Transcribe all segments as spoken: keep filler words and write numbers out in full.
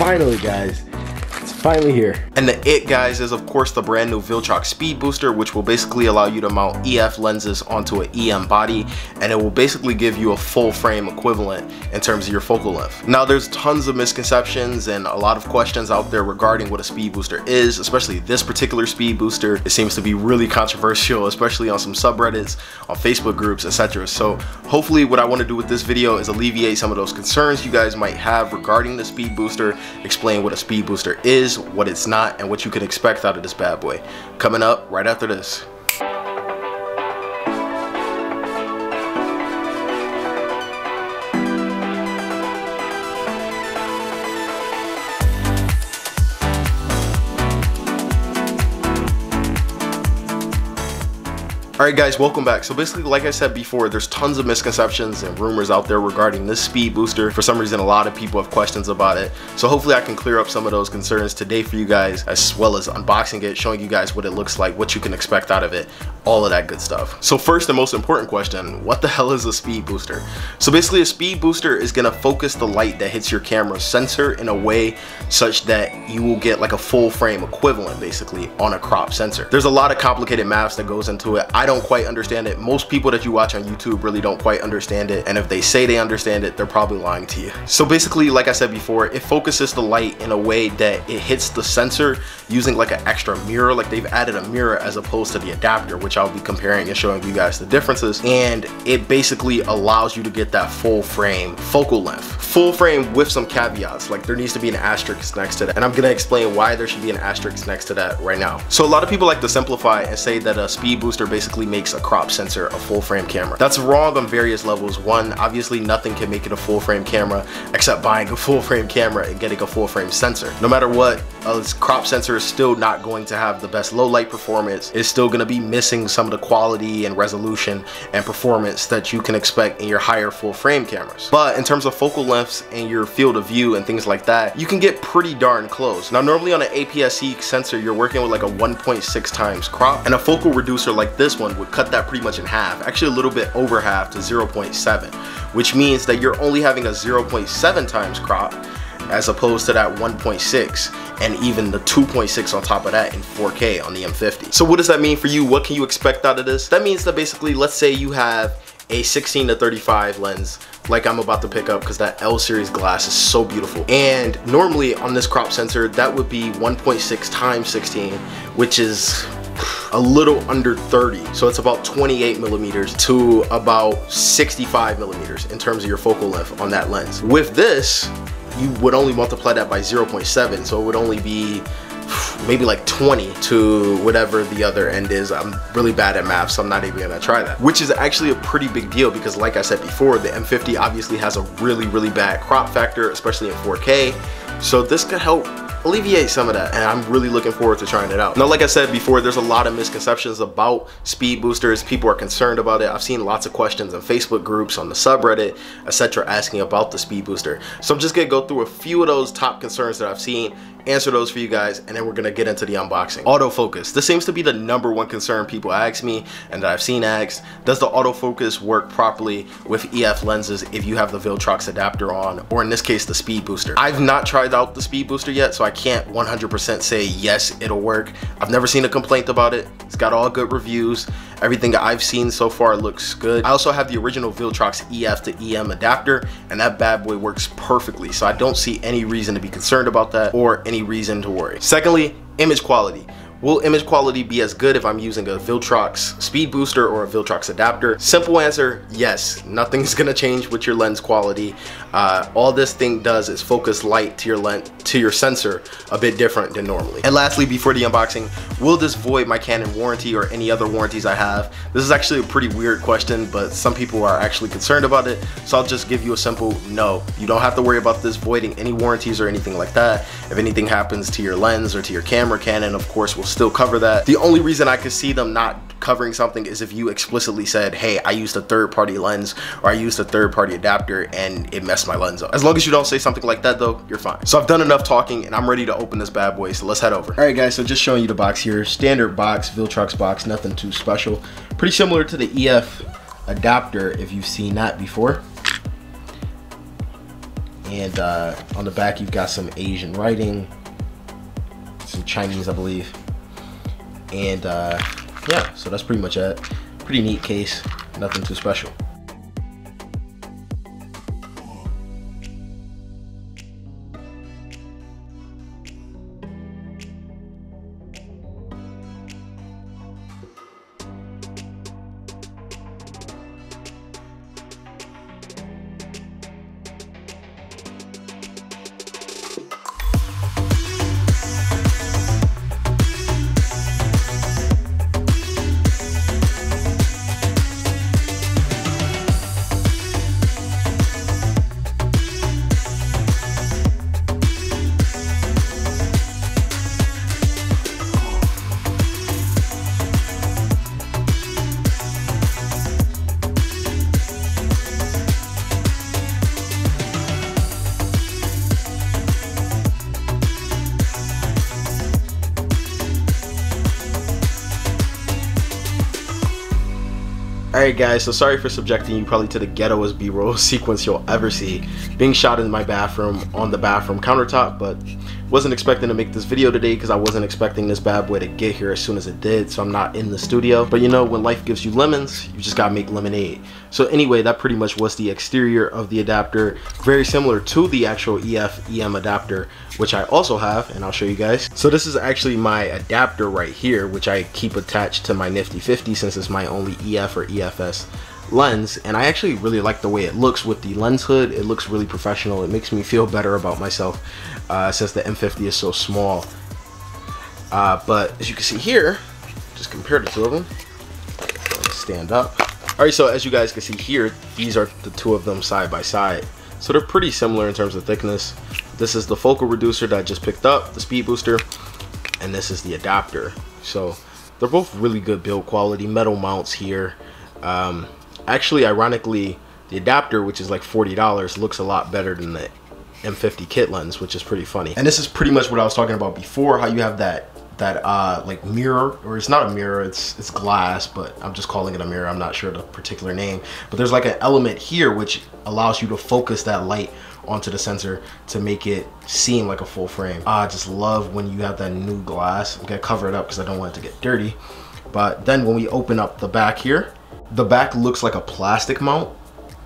finally, guys. It's finally here. And the it, guys, is of course the brand new Viltrox Speed Booster, which will basically allow you to mount E F lenses onto an E M body, and it will basically give you a full frame equivalent in terms of your focal length. Now, there's tons of misconceptions and a lot of questions out there regarding what a Speed Booster is, especially this particular Speed Booster. It seems to be really controversial, especially on some subreddits, on Facebook groups, et cetera. So hopefully what I want to do with this video is alleviate some of those concerns you guys might have regarding the Speed Booster, explain what a Speed Booster is. is, what it's not, and what you can expect out of this bad boy. Coming up right after this. Alright guys, welcome back. So basically, like I said before, there's tons of misconceptions and rumors out there regarding this Speed Booster. For some reason, a lot of people have questions about it. So hopefully I can clear up some of those concerns today for you guys, as well as unboxing it, showing you guys what it looks like, what you can expect out of it, all of that good stuff. So first and most important question, what the hell is a Speed Booster? So basically, a Speed Booster is gonna focus the light that hits your camera sensor in a way such that you will get like a full frame equivalent, basically, on a crop sensor. There's a lot of complicated math that goes into it. I don't quite understand it. Most people that you watch on YouTube really don't quite understand it, and if they say they understand it, they're probably lying to you. So basically, like I said before, it focuses the light in a way that it hits the sensor using like an extra mirror, like they've added a mirror as opposed to the adapter, which I'll be comparing and showing you guys the differences, and it basically allows you to get that full frame focal length. Full frame with some caveats, like there needs to be an asterisk next to that, and I'm gonna explain why there should be an asterisk next to that right now. So a lot of people like to simplify and say that a Speed Booster basically makes a crop sensor a full frame camera. That's wrong on various levels. One, obviously nothing can make it a full frame camera except buying a full frame camera and getting a full frame sensor. No matter what, a crop sensor is still not going to have the best low light performance. It's still gonna be missing some of the quality and resolution and performance that you can expect in your higher full frame cameras. But in terms of focal lengths and your field of view and things like that, you can get pretty darn close. Now, normally on an A P S C sensor, you're working with like a one point six times crop, and a focal reducer like this one would cut that pretty much in half, actually a little bit over half, to zero point seven, which means that you're only having a zero point seven times crop as opposed to that one point six, and even the two point six on top of that in four K on the M fifty. So what does that mean for you? What can you expect out of this? That means that basically, let's say you have a sixteen to thirty-five lens like I'm about to pick up, because that L series glass is so beautiful. And normally on this crop sensor, that would be one point six times sixteen, which is a little under thirty. So it's about twenty-eight millimeters to about sixty-five millimeters in terms of your focal length on that lens. With this, you would only multiply that by zero point seven. So it would only be maybe like twenty to whatever the other end is. I'm really bad at math, so I'm not even gonna try that. Which is actually a pretty big deal, because like I said before, the M fifty obviously has a really, really bad crop factor, especially in four K. So this could help alleviate some of that, and I'm really looking forward to trying it out. Now, like I said before, there's a lot of misconceptions about Speed Boosters. People are concerned about it. I've seen lots of questions in Facebook groups, on the subreddit, et cetera, asking about the Speed Booster. So I'm just gonna go through a few of those top concerns that I've seen, answer those for you guys, and then we're gonna get into the unboxing. Autofocus. This seems to be the number one concern people ask me, and that I've seen asked. Does the autofocus work properly with E F lenses if you have the Viltrox adapter on, or in this case, the Speed Booster? I've not tried out the Speed Booster yet, so I can't one hundred percent say yes, it'll work. I've never seen a complaint about it. It's got all good reviews. Everything I've seen so far looks good. I also have the original Viltrox E F to E M adapter, and that bad boy works perfectly. So I don't see any reason to be concerned about that, or any reason to worry. Secondly, image quality. Will image quality be as good if I'm using a Viltrox Speed Booster or a Viltrox adapter? Simple answer, yes. Nothing's gonna change with your lens quality. Uh, all this thing does is focus light to your lens, to your sensor a bit different than normally. And lastly, before the unboxing, will this void my Canon warranty or any other warranties I have? This is actually a pretty weird question, but some people are actually concerned about it. So I'll just give you a simple no. You don't have to worry about this voiding any warranties or anything like that. If anything happens to your lens or to your camera, Canon, of course, will still cover that. The only reason I could see them not covering something is if you explicitly said, hey, I used a third-party lens, or I used a third-party adapter and it messed my lens up. As long as you don't say something like that though, you're fine. So I've done enough talking and I'm ready to open this bad boy, so let's head over. All right guys, so just showing you the box here. Standard box, Viltrox box, nothing too special. Pretty similar to the E F adapter if you've seen that before. and uh, on the back you've got some Asian writing, some Chinese I believe, and uh, yeah, so that's pretty much it. Pretty neat case, nothing too special. Alright guys, so sorry for subjecting you probably to the ghettoest B-roll sequence you'll ever see, being shot in my bathroom on the bathroom countertop, but wasn't expecting to make this video today because I wasn't expecting this bad boy to get here as soon as it did, so I'm not in the studio. But you know, when life gives you lemons, you just gotta make lemonade. So anyway, that pretty much was the exterior of the adapter, very similar to the actual E F E M adapter, which I also have, and I'll show you guys. So this is actually my adapter right here, which I keep attached to my Nifty fifty since it's my only E F or E F lens, and I actually really like the way it looks with the lens hood. It looks really professional. It makes me feel better about myself uh, since the M fifty is so small. Uh, but as you can see here, just compare the two of them. Stand up. All right, so as you guys can see here, these are the two of them side by side. So they're pretty similar in terms of thickness. This is the focal reducer that I just picked up, the speed booster, and this is the adapter. So they're both really good build quality, metal mounts here. Um, actually, ironically, the adapter, which is like forty dollars, looks a lot better than the M fifty kit lens, which is pretty funny. And this is pretty much what I was talking about before, how you have that that uh, like mirror, or it's not a mirror, it's it's glass, but I'm just calling it a mirror. I'm not sure the particular name, but there's like an element here which allows you to focus that light onto the sensor to make it seem like a full frame. I just love when you have that new glass. I'm gonna cover it up because I don't want it to get dirty. But then when we open up the back here, the back looks like a plastic mount,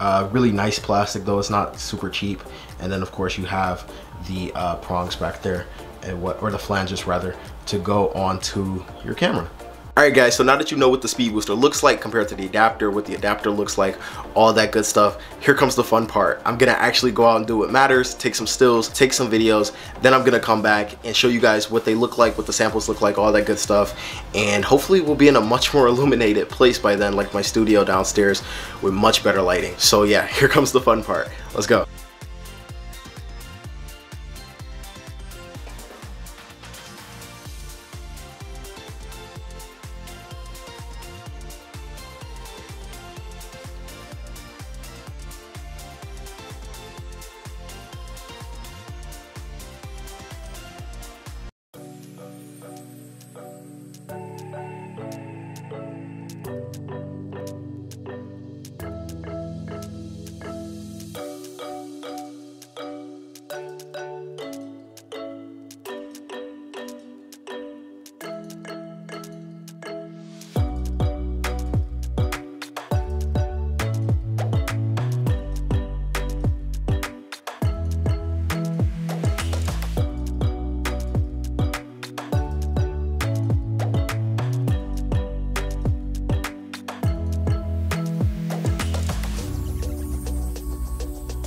uh, really nice plastic though, it's not super cheap. And then of course you have the uh, prongs back there, and what, or the flanges rather, to go onto your camera. Alright guys, so now that you know what the speed booster looks like compared to the adapter, what the adapter looks like, all that good stuff, here comes the fun part. I'm gonna actually go out and do what matters, take some stills, take some videos, then I'm gonna come back and show you guys what they look like, what the samples look like, all that good stuff, and hopefully we'll be in a much more illuminated place by then, like my studio downstairs with much better lighting. So yeah, here comes the fun part. Let's go.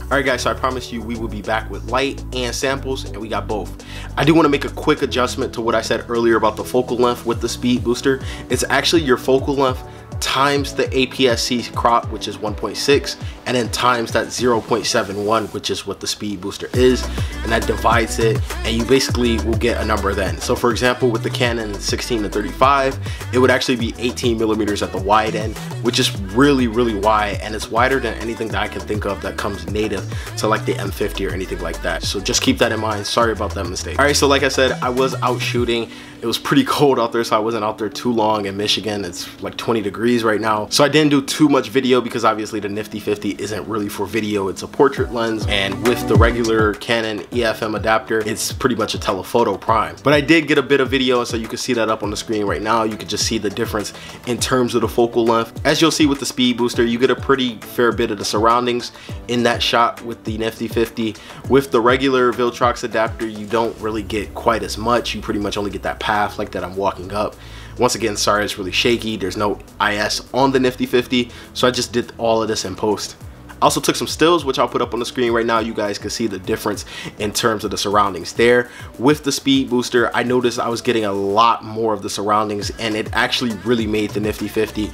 Alright guys, so I promise you we will be back with light and samples, and we got both. I do want to make a quick adjustment to what I said earlier about the focal length with the speed booster. It's actually your focal length times the A P S C crop, which is one point six, and then times that zero point seven one, which is what the speed booster is, and that divides it, and you basically will get a number then. So for example, with the Canon sixteen to thirty-five, it would actually be eighteen millimeters at the wide end, which is really, really wide, and it's wider than anything that I can think of that comes native to like the M fifty or anything like that. So just keep that in mind. Sorry about that mistake. All right, so like I said, I was out shooting. It was pretty cold out there, so I wasn't out there too long. In Michigan, it's like twenty degrees. degrees right now. So I didn't do too much video because obviously the Nifty fifty isn't really for video, it's a portrait lens. And with the regular Canon E F M adapter, it's pretty much a telephoto prime. But I did get a bit of video, so you can see that up on the screen right now. You can just see the difference in terms of the focal length. As you'll see with the Speedbooster, you get a pretty fair bit of the surroundings in that shot with the Nifty fifty. With the regular Viltrox adapter, you don't really get quite as much. You pretty much only get that path like that I'm walking up. Once again, sorry, it's really shaky. There's no I S on the Nifty fifty, so I just did all of this in post. I also took some stills, which I'll put up on the screen right now. You guys can see the difference in terms of the surroundings there. With the Speedbooster, I noticed I was getting a lot more of the surroundings, and it actually really made the Nifty fifty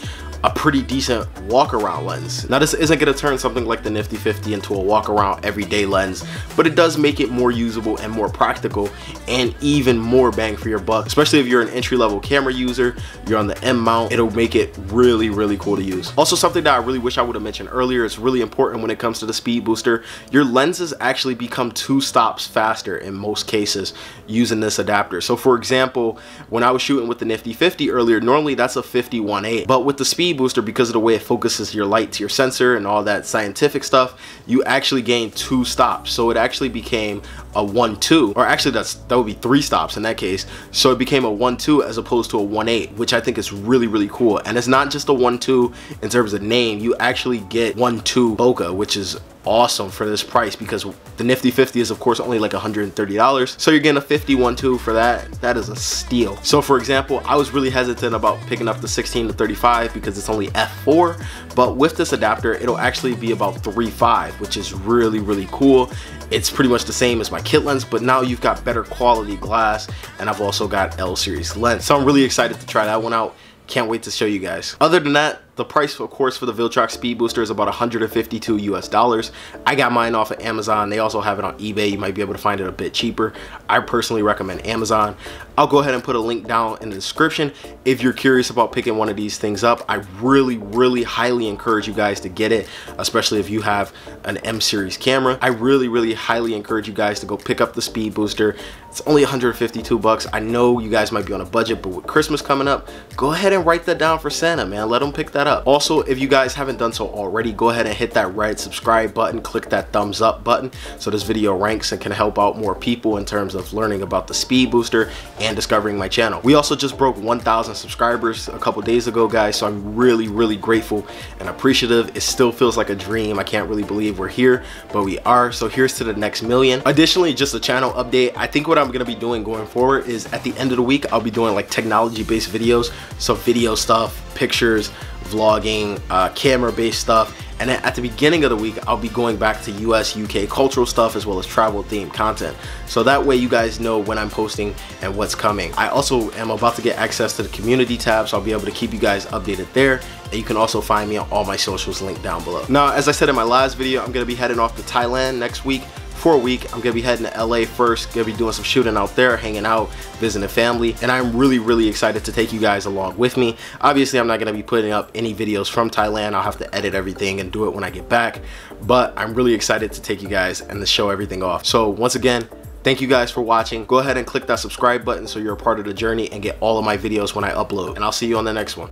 a pretty decent walk around lens. Now this isn't gonna turn something like the Nifty fifty into a walk around everyday lens, but it does make it more usable and more practical and even more bang for your buck, especially if you're an entry level camera user, you're on the M mount, it'll make it really, really cool to use. Also something that I really wish I would have mentioned earlier, it's really important when it comes to the Speedbooster, your lenses actually become two stops faster in most cases using this adapter. So for example, when I was shooting with the Nifty fifty earlier, normally that's a fifty one eight, but with the Speed Booster, because of the way it focuses your light to your sensor and all that scientific stuff, you actually gain two stops. So it actually became a one two, or actually that's that would be three stops in that case. So it became a one two as opposed to a one eight, which I think is really, really cool. And it's not just a one two in terms of name, you actually get one two bokeh, which is awesome for this price because the Nifty fifty is of course only like one hundred thirty dollars. So you're getting a fifty one two for that. That is a steal. So for example, I was really hesitant about picking up the sixteen to thirty-five because it's only F four, but with this adapter, it'll actually be about three five, which is really, really cool. It's pretty much the same as my kit lens, but now you've got better quality glass, and I've also got L series lens. So I'm really excited to try that one out. Can't wait to show you guys. Other than that, the price of course for the Viltrox Speedbooster is about one hundred fifty-two US dollars. I got mine off of Amazon. They also have it on eBay. You might be able to find it a bit cheaper. I personally recommend Amazon. I'll go ahead and put a link down in the description if you're curious about picking one of these things up. I really, really highly encourage you guys to get it, especially if you have an M series camera. I really, really highly encourage you guys to go pick up the Speedbooster. It's only one hundred fifty-two bucks. I know you guys might be on a budget, but with Christmas coming up, go ahead and write that down for Santa, man. Let them pick that up. Also, if you guys haven't done so already, go ahead and hit that red subscribe button, click that thumbs up button so this video ranks and can help out more people in terms of learning about the Speedbooster and discovering my channel. We also just broke one thousand subscribers a couple days ago, guys, so I'm really, really grateful and appreciative. It still feels like a dream. I can't really believe we're here, but we are, so here's to the next million. Additionally, just a channel update. I think what I I'm gonna be doing going forward is at the end of the week I'll be doing like technology based videos, so video stuff, pictures, vlogging, uh, camera based stuff, and then at the beginning of the week I'll be going back to U S U K cultural stuff as well as travel themed content, so that way you guys know when I'm posting and what's coming. I also am about to get access to the community tab, so I'll be able to keep you guys updated there. And you can also find me on all my socials linked down below. Now, as I said in my last video, I'm gonna be heading off to Thailand next week for a week. I'm gonna be heading to L A first, gonna be doing some shooting out there, hanging out, visiting family, and I'm really, really excited to take you guys along with me. Obviously, I'm not gonna be putting up any videos from Thailand. I'll have to edit everything and do it when I get back, but I'm really excited to take you guys and to show everything off. So once again, thank you guys for watching. Go ahead and click that subscribe button so you're a part of the journey and get all of my videos when I upload, and I'll see you on the next one.